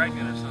pregnant or something.